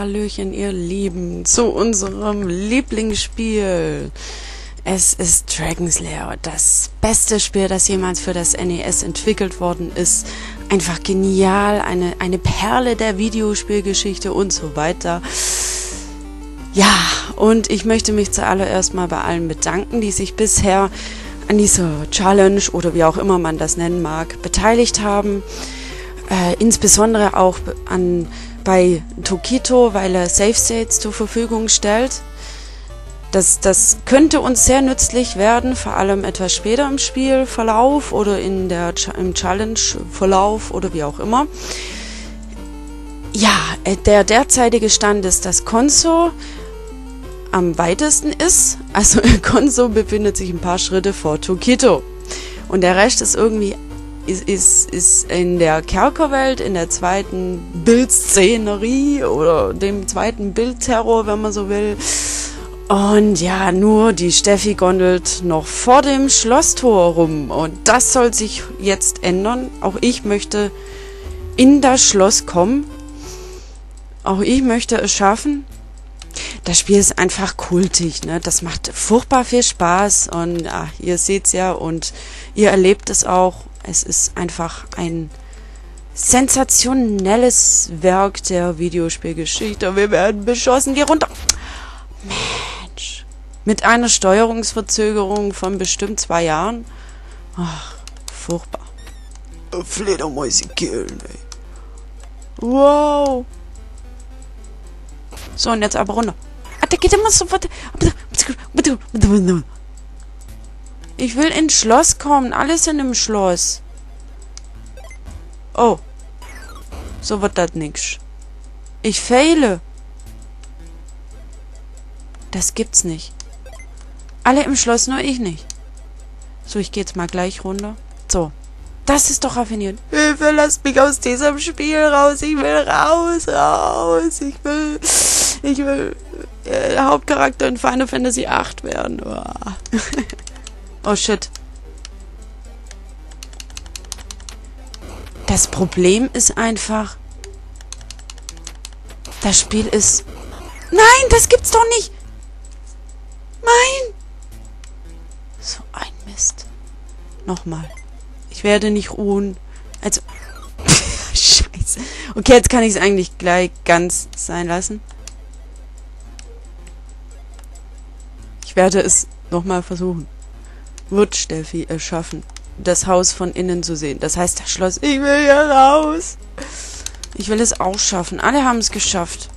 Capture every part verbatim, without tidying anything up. Hallöchen, ihr Lieben, zu unserem Lieblingsspiel. Es ist Dragon's Lair, das beste Spiel, das jemals für das N E S entwickelt worden ist. Einfach genial, eine, eine Perle der Videospielgeschichte und so weiter. Ja, und ich möchte mich zuallererst mal bei allen bedanken, die sich bisher an dieser Challenge oder wie auch immer man das nennen mag, beteiligt haben. Äh, insbesondere auch an, bei Tokito, weil er Safe States zur Verfügung stellt. Das, das könnte uns sehr nützlich werden, vor allem etwas später im Spielverlauf oder in der, im Challenge-Verlauf oder wie auch immer. Ja, der derzeitige Stand ist, dass k0ns0 am weitesten ist. Also k0ns0 befindet sich ein paar Schritte vor Tokito. Und der Rest ist irgendwie ist, ist, ist in der Kerkerwelt, in der zweiten Bildszenerie oder dem zweiten Bildterror, wenn man so will. Und ja, nur die Steffi gondelt noch vor dem Schlosstor rum. Und das soll sich jetzt ändern. Auch ich möchte in das Schloss kommen. Auch ich möchte es schaffen. Das Spiel ist einfach kultig, ne? Das macht furchtbar viel Spaß. Und ach, ihr seht's ja und ihr erlebt es auch. Es ist einfach ein sensationelles Werk der Videospielgeschichte. Wir werden beschossen. Geh runter! Mensch, mit einer Steuerungsverzögerung von bestimmt zwei Jahren. Ach, furchtbar. Fledermäuse killen, ey. Wow. So, und jetzt aber runter. Da geht immer sofort. Ich will ins Schloss kommen. Alles in dem Schloss. Oh. So wird das nix. Ich fehle. Das gibt's nicht. Alle im Schloss, nur ich nicht. So, ich gehe jetzt mal gleich runter. So. Das ist doch raffiniert. Hilfe, lasst mich aus diesem Spiel raus. Ich will raus, raus. Ich will, ich will äh, Hauptcharakter in Final Fantasy acht werden. Oh, oh shit. Das Problem ist einfach, das Spiel ist... Nein, das gibt's doch nicht. Nein! So ein Mist. Nochmal. Ich werde nicht ruhen. Also... Scheiße. Okay, jetzt kann ich es eigentlich gleich ganz sein lassen. Ich werde es nochmal versuchen. Wird Steffi es schaffen, das Haus von innen zu sehen. Das heißt, das Schloss... Ich will hier raus! Ich will es auch schaffen. Alle haben es geschafft.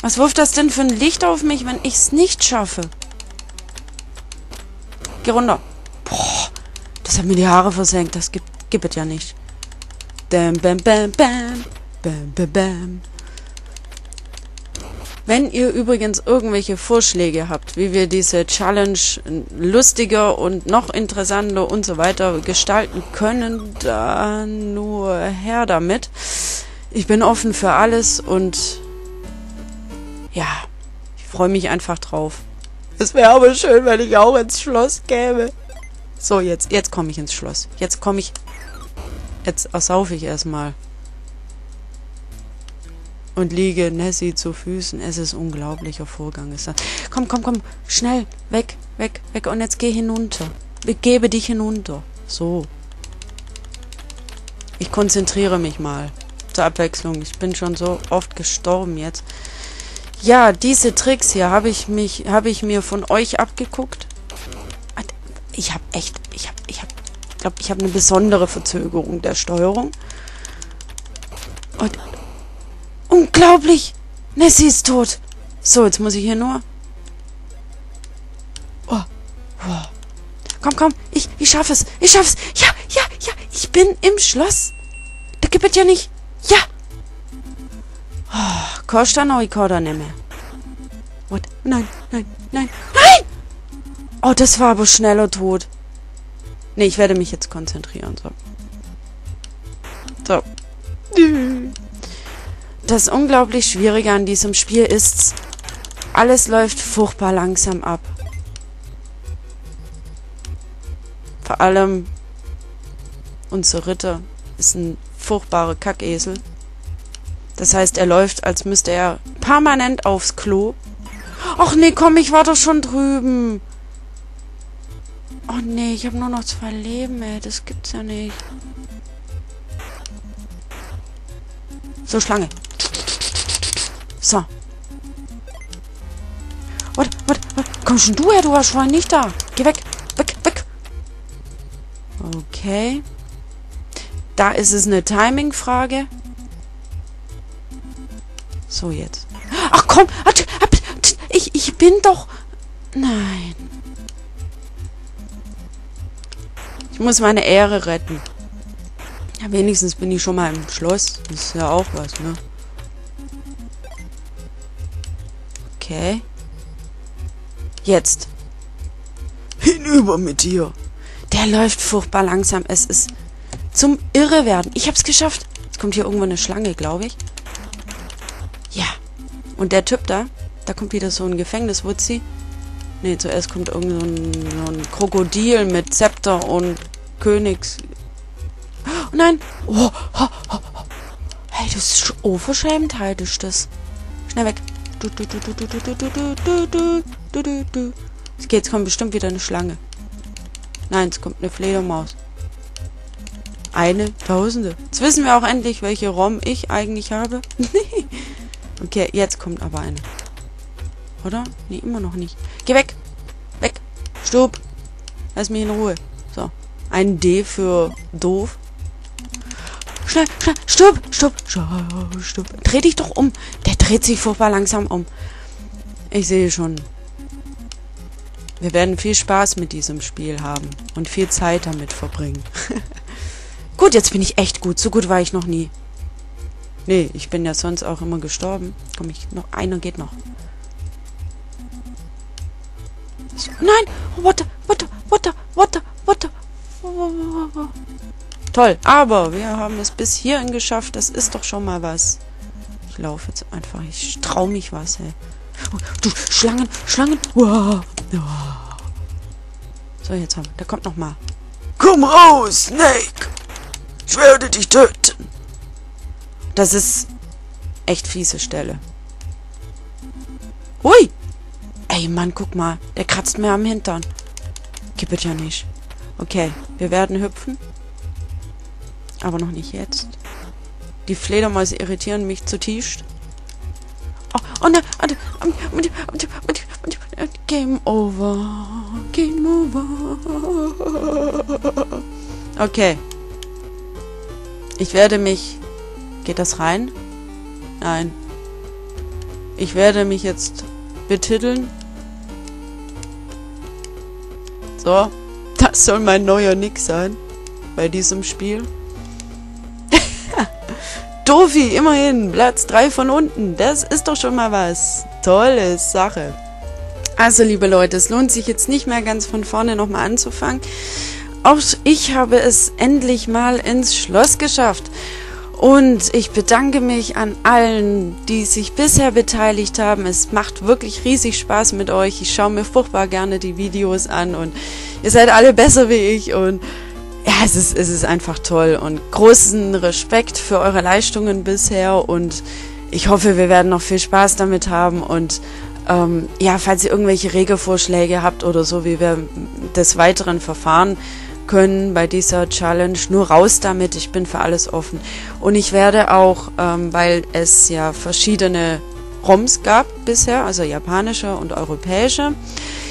Was wirft das denn für ein Licht auf mich, wenn ich es nicht schaffe? Geh runter. Boah, das hat mir die Haare versenkt. Das gibt, gibt es ja nicht. Bam, bam, bam, bam. Bam, bam, bam. Wenn ihr übrigens irgendwelche Vorschläge habt, wie wir diese Challenge lustiger und noch interessanter und so weiter gestalten können, dann nur her damit. Ich bin offen für alles und... Ja, ich freue mich einfach drauf. Es wäre aber schön, wenn ich auch ins Schloss käme. So, jetzt, jetzt komme ich ins Schloss. Jetzt komme ich... Jetzt ersaufe ich erstmal. Und liege Nessie zu Füßen. Es ist unglaublicher Vorgang. Ist das. Komm, komm, komm. Schnell. Weg, weg, weg. Und jetzt geh hinunter. Ich gebe dich hinunter. So. Ich konzentriere mich mal. Zur Abwechslung. Ich bin schon so oft gestorben jetzt. Ja, diese Tricks hier habe ich mich, habe ich mir von euch abgeguckt. Ich habe echt, ich habe, ich habe, glaube, ich habe eine besondere Verzögerung der Steuerung. Und unglaublich, Nessie ist tot. So, jetzt muss ich hier nur. Oh, oh. Komm, komm, ich, ich schaffe es, ich schaffe es. Ja, ja, ja, ich bin im Schloss. Da gibt es ja nicht. Ja. Oh, kannst du noch Rekorder nehmen? What? Nein, nein, nein, nein! Oh, das war aber schneller tot. Ne, ich werde mich jetzt konzentrieren. So. So. Das unglaublich Schwierige an diesem Spiel ist, alles läuft furchtbar langsam ab. Vor allem unser Ritter ist ein furchtbarer Kackesel. Das heißt, er läuft, als müsste er permanent aufs Klo. Och nee, komm, ich war doch schon drüben. Och nee, ich habe nur noch zwei Leben, ey. Das gibt's ja nicht. So, Schlange. So. What, what, what? Komm schon du her, du warst vorhin nicht da. Geh weg, weg, weg. Okay. Da ist es eine Timing-Frage. So, jetzt. Ach komm, ich, ich bin doch... Nein. Ich muss meine Ehre retten. Ja, wenigstens bin ich schon mal im Schloss. Das ist ja auch was, ne? Okay. Jetzt. Hinüber mit dir. Der läuft furchtbar langsam. Es ist zum Irrewerden. Ich hab's geschafft. Jetzt kommt hier irgendwo eine Schlange, glaube ich. Ja. Und der Typ da, da kommt wieder so ein Gefängniswutzi. Ne, zuerst kommt irgend so ein, so ein Krokodil mit Zepter und Königs... Oh nein! Oh, oh, oh, oh. Hey, das ist Unverschämtheit, ist das. Schnell weg. Du, du, du, du, du, du, du, du, du, du, du, du. Jetzt kommt bestimmt wieder eine Schlange. Nein, es kommt eine Fledermaus. Eine Tausende. Jetzt wissen wir auch endlich, welche ROM ich eigentlich habe. Okay, jetzt kommt aber eine. Oder? Nee, immer noch nicht. Geh weg! Weg! Stopp! Lass mich in Ruhe. So. Ein D für doof. Schnell, schnell, stopp, stopp, stopp. Dreh dich doch um. Der dreht sich furchtbar langsam um. Ich sehe schon. Wir werden viel Spaß mit diesem Spiel haben. Und viel Zeit damit verbringen. Gut, jetzt bin ich echt gut. So gut war ich noch nie. Nee, ich bin ja sonst auch immer gestorben. Komm, ich noch einer geht noch. Nein! What what what what what Toll, aber wir haben es bis hierhin geschafft. Das ist doch schon mal was. Ich laufe jetzt einfach. Ich trau mich was, ey. Oh, du, Schlangen, Schlangen. Wow. Wow. So, jetzt haben wir. Da kommt noch mal. Komm raus, Snake. Ich werde dich töten. Das ist echt fiese Stelle. Hui. Ey, Mann, guck mal. Der kratzt mir am Hintern. Gibt es ja nicht. Okay, wir werden hüpfen. Aber noch nicht jetzt. Die Fledermäuse irritieren mich zutiefst. Oh, oh nein. Game over. Game over. Okay. Ich werde mich... Geht das rein? Nein. Ich werde mich jetzt betiteln. So. Das soll mein neuer Nick sein. Bei diesem Spiel. Trophy, immerhin, Platz drei von unten. Das ist doch schon mal was. Tolle Sache. Also, liebe Leute, es lohnt sich jetzt nicht mehr ganz von vorne nochmal anzufangen. Auch ich habe es endlich mal ins Schloss geschafft. Und ich bedanke mich an allen, die sich bisher beteiligt haben. Es macht wirklich riesig Spaß mit euch. Ich schaue mir furchtbar gerne die Videos an und ihr seid alle besser wie ich und... Ja, es ist, es ist einfach toll und großen Respekt für eure Leistungen bisher und ich hoffe, wir werden noch viel Spaß damit haben und ähm, ja, falls ihr irgendwelche Regelvorschläge habt oder so, wie wir des Weiteren verfahren können bei dieser Challenge, nur raus damit, ich bin für alles offen. Und ich werde auch, ähm, weil es ja verschiedene ROMs gab bisher, also japanische und europäische,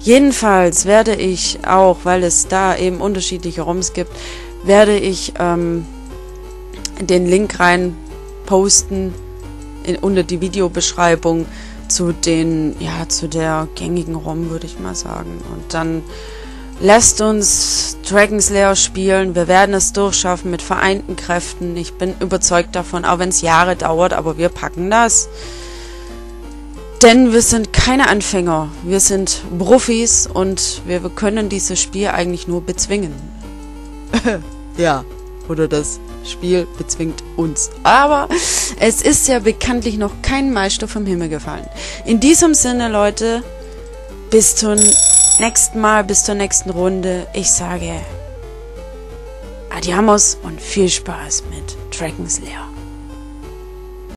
jedenfalls werde ich auch, weil es da eben unterschiedliche ROMs gibt, werde ich ähm, den Link rein posten in, unter die Videobeschreibung zu den, ja, zu der gängigen ROM, würde ich mal sagen. Und dann lasst uns Dragon's Lair spielen. Wir werden es durchschaffen mit vereinten Kräften. Ich bin überzeugt davon, auch wenn es Jahre dauert, aber wir packen das. Denn wir sind keine Anfänger, wir sind Profis und wir können dieses Spiel eigentlich nur bezwingen. Ja, oder das Spiel bezwingt uns. Aber es ist ja bekanntlich noch kein Meister vom Himmel gefallen. In diesem Sinne, Leute, bis zum nächsten Mal, bis zur nächsten Runde. Ich sage Adiamos und viel Spaß mit Dragon's Lair.